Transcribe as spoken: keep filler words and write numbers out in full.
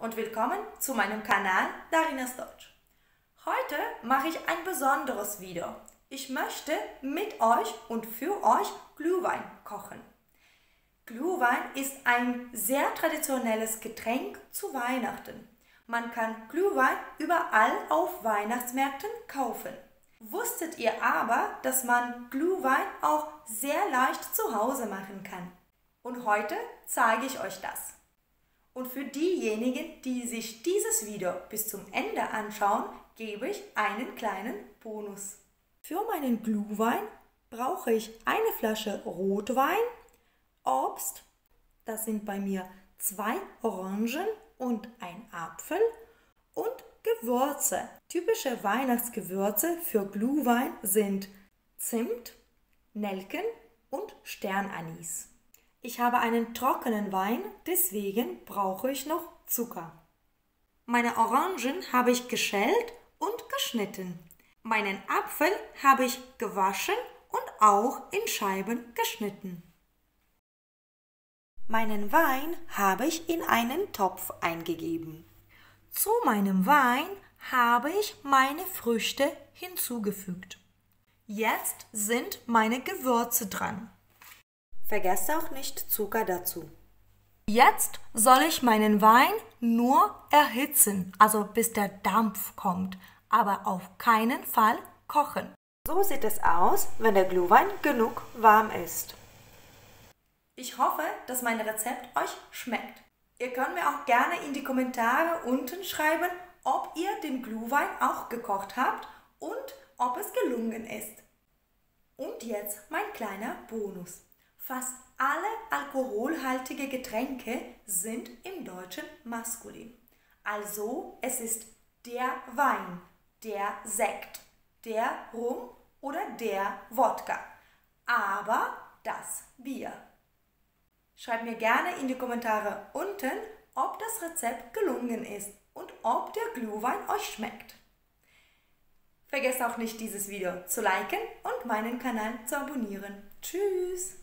und willkommen zu meinem Kanal Darinas Deutsch. Heute mache ich ein besonderes Video. Ich möchte mit euch und für euch Glühwein kochen. Glühwein ist ein sehr traditionelles Getränk zu Weihnachten. Man kann Glühwein überall auf Weihnachtsmärkten kaufen. Wusstet ihr aber, dass man Glühwein auch sehr leicht zu Hause machen kann? Und heute zeige ich euch das. Und für diejenigen, die sich dieses Video bis zum Ende anschauen, gebe ich einen kleinen Bonus. Für meinen Glühwein brauche ich eine Flasche Rotwein, Obst, das sind bei mir zwei Orangen und ein Apfel und Gewürze. Typische Weihnachtsgewürze für Glühwein sind Zimt, Nelken und Sternanis. Ich habe einen trockenen Wein, deswegen brauche ich noch Zucker. Meine Orangen habe ich geschält und geschnitten. Meinen Apfel habe ich gewaschen und auch in Scheiben geschnitten. Meinen Wein habe ich in einen Topf eingegeben. Zu meinem Wein habe ich meine Früchte hinzugefügt. Jetzt sind meine Gewürze dran. Vergesst auch nicht Zucker dazu. Jetzt soll ich meinen Wein nur erhitzen, also bis der Dampf kommt, aber auf keinen Fall kochen. So sieht es aus, wenn der Glühwein genug warm ist. Ich hoffe, dass mein Rezept euch schmeckt. Ihr könnt mir auch gerne in die Kommentare unten schreiben, ob ihr den Glühwein auch gekocht habt und ob es gelungen ist. Und jetzt mein kleiner Bonus. Fast alle alkoholhaltigen Getränke sind im Deutschen maskulin. Also es ist der Wein, der Sekt, der Rum oder der Wodka, aber das Bier. Schreibt mir gerne in die Kommentare unten, ob das Rezept gelungen ist und ob der Glühwein euch schmeckt. Vergesst auch nicht, dieses Video zu liken und meinen Kanal zu abonnieren. Tschüss!